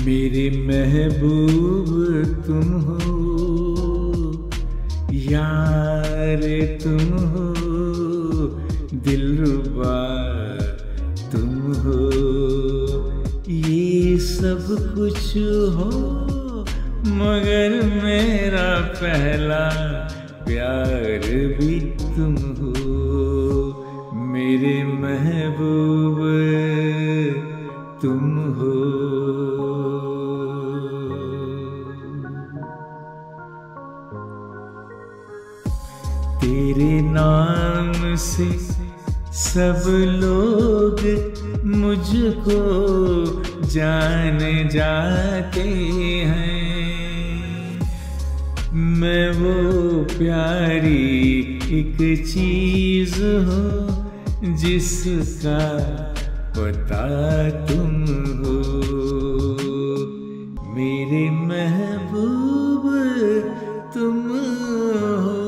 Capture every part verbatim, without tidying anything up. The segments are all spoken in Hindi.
मेरे महबूब तुम हो, यार तुम हो, दिलरुबा तुम हो, ये सब कुछ हो मगर मेरा पहला प्यार भी तुम हो। मेरे महबूब तुम हो। तेरे नाम से सब लोग मुझको जान जाते हैं, मैं वो प्यारी एक चीज हूँ जिसका पता तुम हो। मेरे महबूब तुम हो।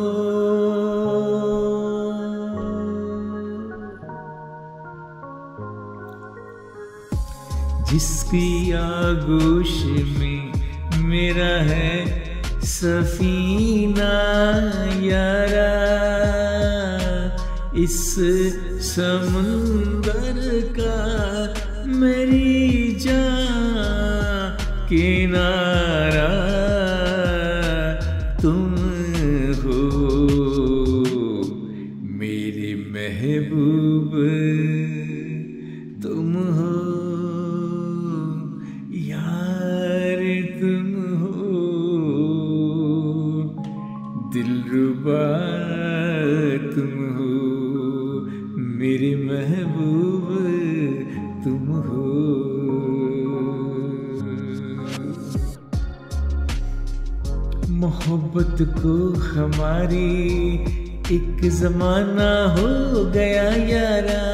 जिसकी आगोश में मेरा है सफीना यारा, इस समंदर का मेरी जान किनारा तुम हो। मेरे महबूब तुम हो, यार तुम हो, दिलरुबा तुम हो, मेरे महबूब तुम हो। मोहब्बत को हमारी एक जमाना हो गया यारा,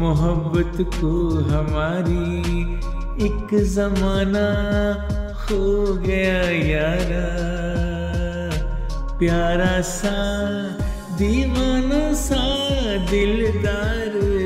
मोहब्बत को हमारी एक जमाना हो गया यारा, प्यारा सा दीवाना सा दिलदार